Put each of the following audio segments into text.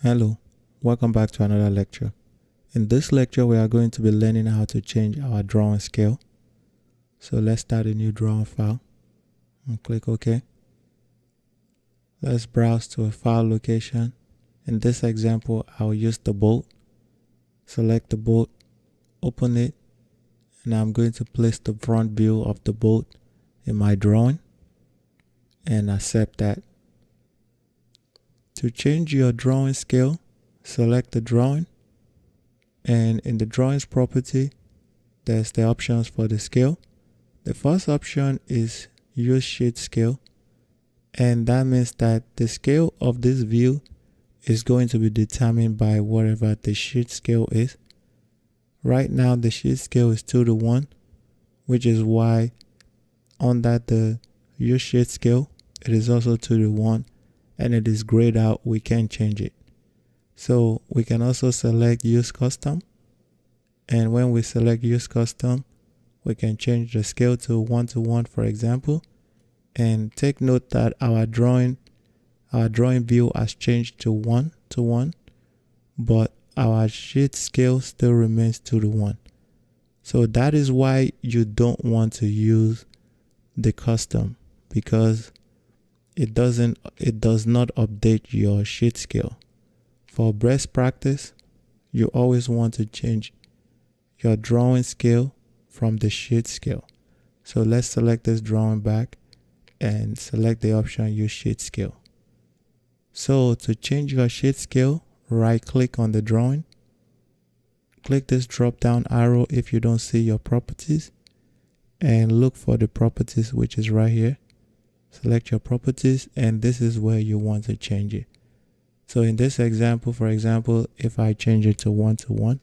Hello, welcome back to another lecture. In this lecture, we are going to be learning how to change our drawing scale. So let's start a new drawing file and click OK. Let's browse to a file location. In this example, I'll use the boat. Select the boat, open it, and I'm going to place the front view of the boat in my drawing and accept that. To change your drawing scale, select the drawing, and in the drawings property, there's the options for the scale. The first option is use sheet scale, and that means that the scale of this view is going to be determined by whatever the sheet scale is. Right now, the sheet scale is 2:1, which is why under the use sheet scale, it is also 2:1. And it is grayed out, we can change it. So we can also select use custom. And when we select use custom, we can change the scale to 1:1, for example. And take note that our drawing view has changed to 1:1, but our sheet scale still remains 2:1. So that is why you don't want to use the custom, because it does not update your sheet scale. For best practice, you always want to change your drawing scale from the sheet scale. So let's select this drawing back and select the option use sheet scale. So to change your sheet scale, right click on the drawing, click this drop down arrow if you don't see your properties, and look for the properties, which is right here. Select your properties, and this is where you want to change it. So in this example, for example, if I change it to 1:1,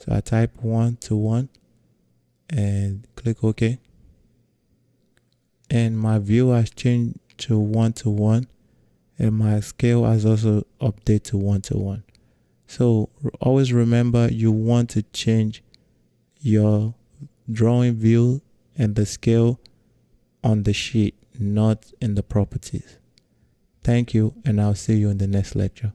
so I type 1:1 and click OK. And my view has changed to 1:1, and my scale has also updated to 1:1. So always remember, you want to change your drawing view and the scale on the sheet, not in the properties. Thank you, and I'll see you in the next lecture.